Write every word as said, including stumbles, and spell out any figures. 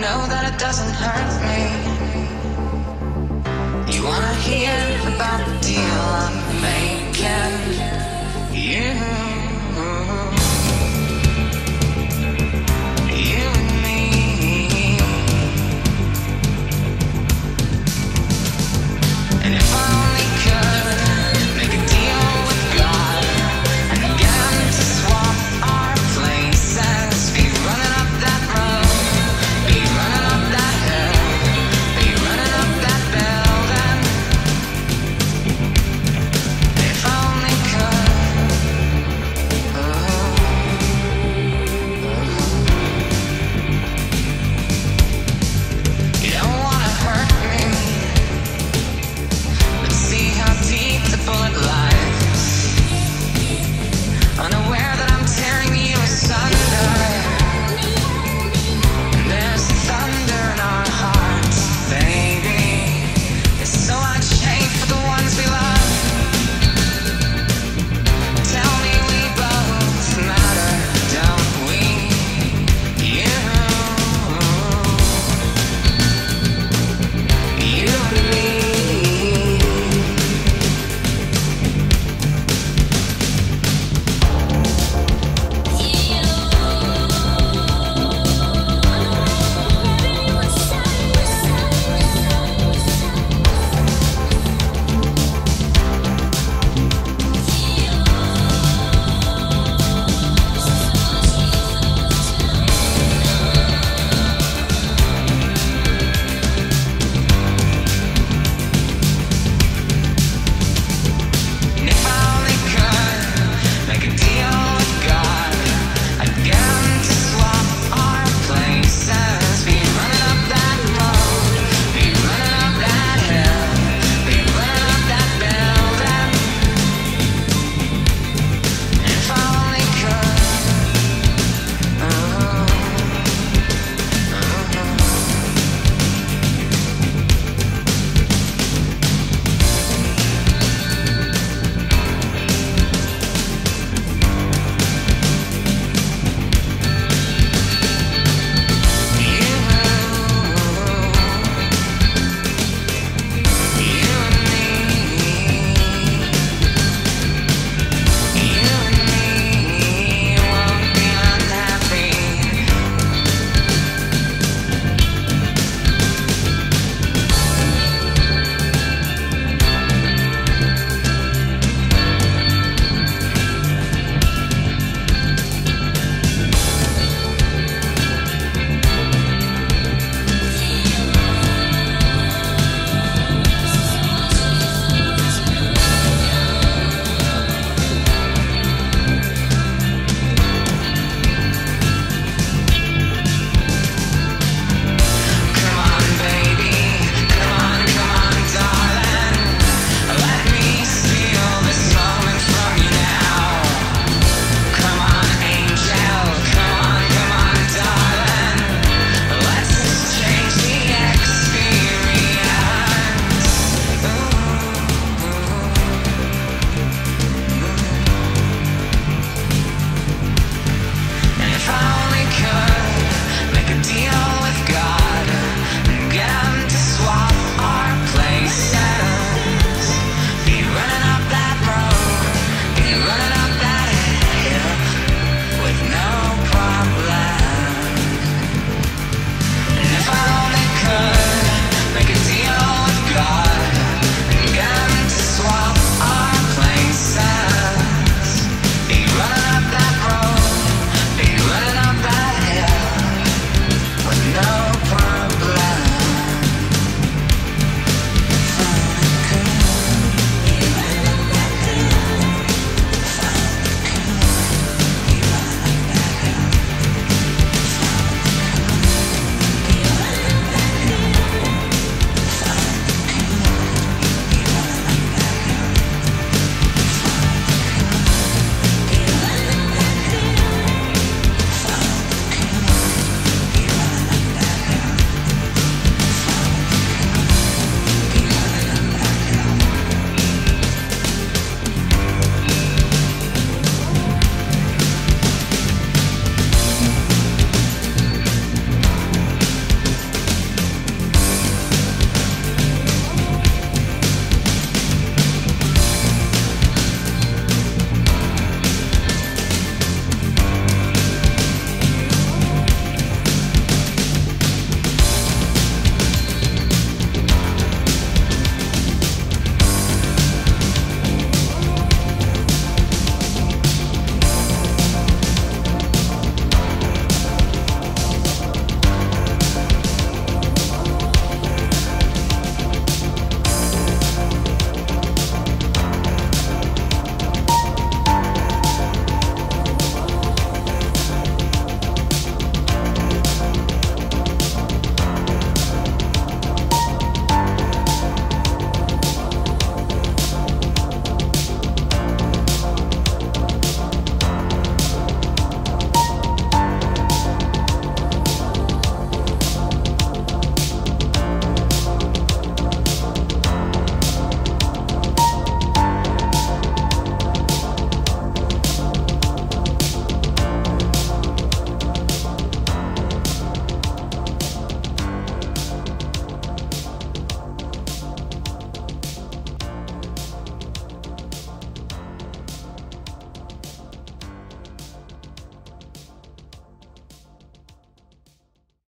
know that it doesn't hurt me. You wanna hear about the deal I'm making? You